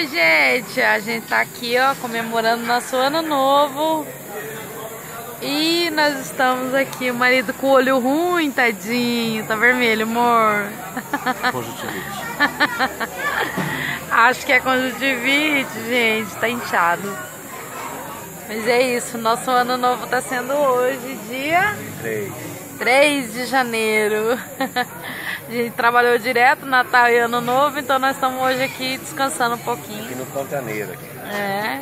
Oi, gente! A gente tá aqui, ó, comemorando nosso ano novo. E nós estamos aqui, o marido com o olho ruim, tadinho. Tá vermelho, amor. Conjuntivite. Acho que é conjuntivite, gente. Tá inchado. Mas é isso, nosso ano novo tá sendo hoje, dia... 3 de janeiro. A gente trabalhou direto, Natal e Ano Novo, então nós estamos hoje aqui descansando um pouquinho. Aqui no Pantaneiro. Aqui. É,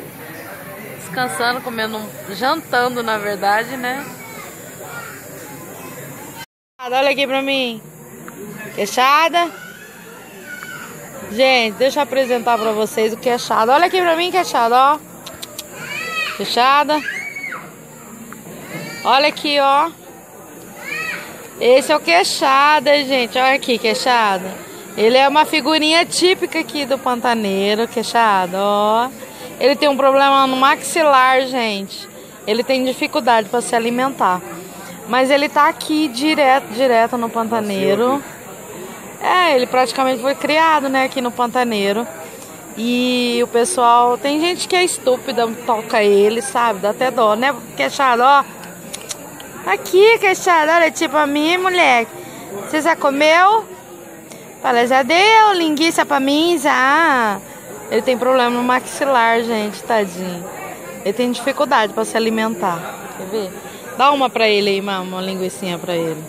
descansando, comendo, jantando na verdade, né? Olha aqui pra mim. Queixada. Gente, deixa eu apresentar pra vocês o Queixada. Olha aqui pra mim, Queixada, ó. Queixada. Olha aqui, ó. Esse é o Queixada, gente. Olha aqui, Queixada. Ele é uma figurinha típica aqui do Pantaneiro, Queixada, ó. Ele tem um problema no maxilar, gente. Ele tem dificuldade para se alimentar. Mas ele tá aqui direto no Pantaneiro. É, ele praticamente foi criado, né, aqui no Pantaneiro. E o pessoal... Tem gente que é estúpida, toca ele, sabe? Dá até dó, né, Queixada, ó. Aqui, Queixada, olha, tipo a mim, moleque. Você já comeu? Fala, já deu linguiça pra mim, já. Ele tem problema no maxilar, gente, tadinho. Ele tem dificuldade pra se alimentar. Quer ver? Dá uma pra ele aí, mama, uma linguicinha pra ele.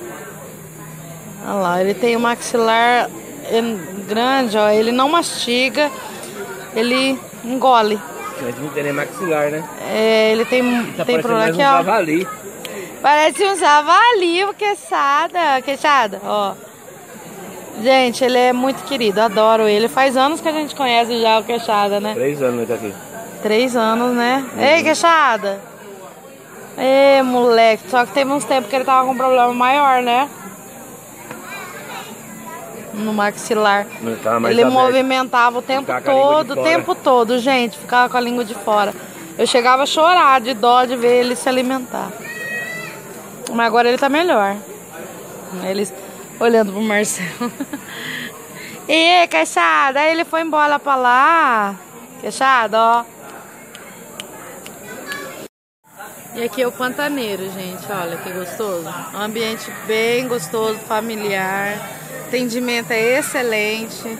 Olha lá, ele tem um maxilar grande, ó. Ele não mastiga, ele engole. Mas não tem nem maxilar, né? É, ele tem problema aqui, ó. Javali. Parece um javali, o Queixada. Queixada, ó. Gente, ele é muito querido, adoro ele. Faz anos que a gente conhece já o Queixada, né? 3 anos ele tá aqui. 3 anos, né? Uhum. Ei, Queixada. Ei, moleque. Só que teve uns tempos que ele tava com um problema maior, né? No maxilar. Ele movimentava o tempo todo, gente. Ficava com a língua de fora. Eu chegava a chorar de dó de ver ele se alimentar. Mas agora ele tá melhor. Eles olhando pro Marcelo. E Queixada, aí ele foi embora pra lá. Queixada, ó. E aqui é o Pantaneiro, gente. Olha que gostoso. Um ambiente bem gostoso, familiar. Atendimento é excelente.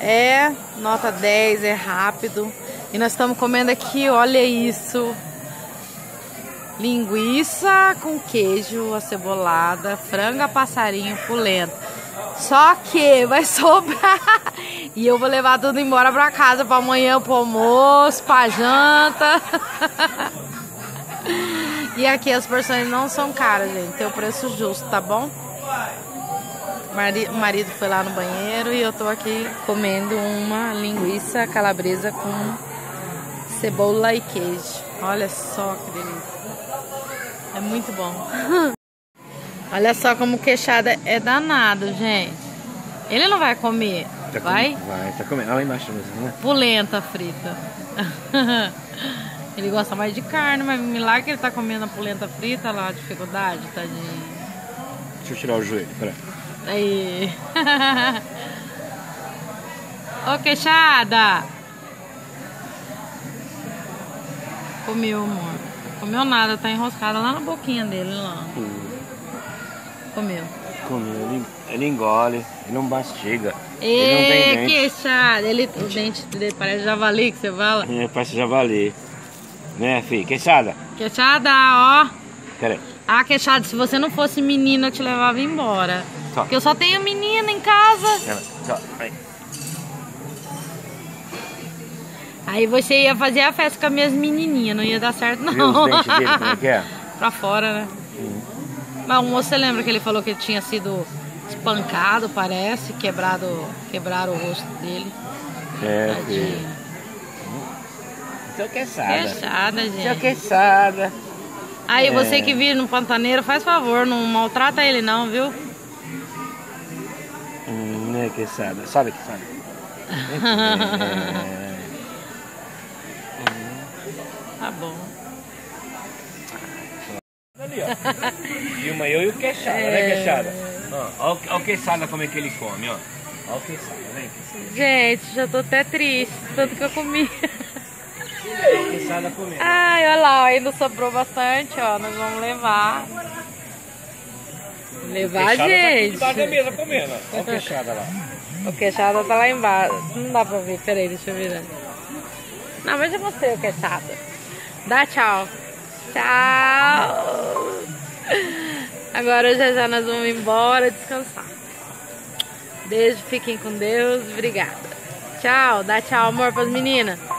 É nota 10, é rápido. E nós estamos comendo aqui, olha isso. Linguiça com queijo, acebolada, franga, passarinho, polenta. Só que vai sobrar. E eu vou levar tudo embora pra casa, pra amanhã, pro almoço, pra janta. E aqui as porções não são caras, gente. Tem o preço justo, tá bom? O marido foi lá no banheiro e eu tô aqui comendo uma linguiça calabresa com cebola e queijo. Olha só que delícia. É muito bom. Olha só como o Queixada é danado, gente. Ele não vai comer, tá vai? Vai, tá comendo. Olha lá embaixo mesmo, né? Polenta frita. Ele gosta mais de carne, mas milagre que ele tá comendo a polenta frita lá, dificuldade, tadinho. Deixa eu tirar o joelho, peraí. Aí. Ô, Queixada! Comeu, amor. Comeu nada, tá enroscada lá na boquinha dele, lá. Comeu. Comeu, ele engole, ele não mastiga. Ele não tem dente. Queixada, o dente dele parece javali que você fala? É, parece javali. Né, filho? Queixada? Queixada, ó. Peraí. Ah, Queixada, se você não fosse menina, eu te levava embora. Só. Porque eu só tenho menina em casa. Só. Aí você ia fazer a festa com as minhas menininhas, não ia dar certo não. Viu os dentes dele, como é que é? Pra fora, né? Mas o moço, você lembra que ele falou que ele tinha sido espancado, parece, quebraram o rosto dele. É, filho. Seu Queixada. Queixada, gente. Seu Queixada. Aí você que vive no Pantaneiro, faz favor, não maltrata ele não, viu? É, Queixada. Sobe aqui, sobe. É. Tá bom. Ali, ó. E uma eu e o Queixada, né, Queixada? Ó, o Queixada como é que ele come, ó. Olha o que sai, vem. Gente, já tô até triste, tanto que eu comi. Ai, olha lá, ainda sobrou bastante, ó. Nós vamos levar. Levar, gente. Tá aqui embaixo da mesa comendo, ó. Olha o queixada lá. O queixada tá lá embaixo. Não dá pra ver, peraí, deixa eu virar. Não, mas eu mostrei o queixada. Dá tchau. Tchau. Agora já já nós vamos embora descansar. Beijo, fiquem com Deus. Obrigada. Tchau, dá tchau, amor, pras meninas.